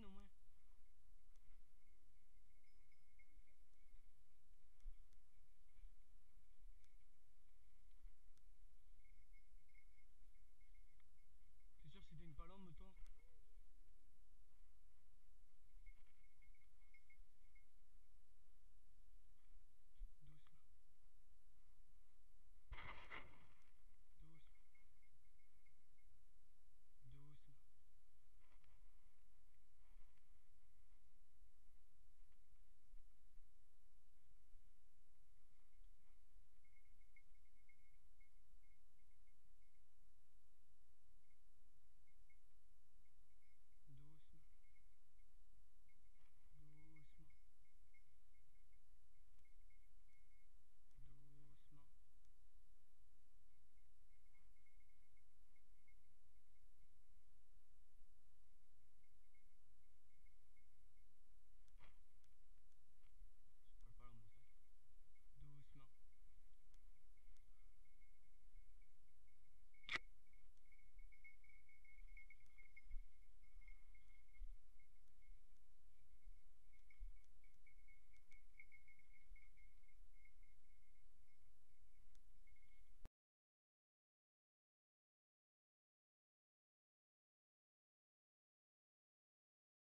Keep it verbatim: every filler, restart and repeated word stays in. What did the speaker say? no more.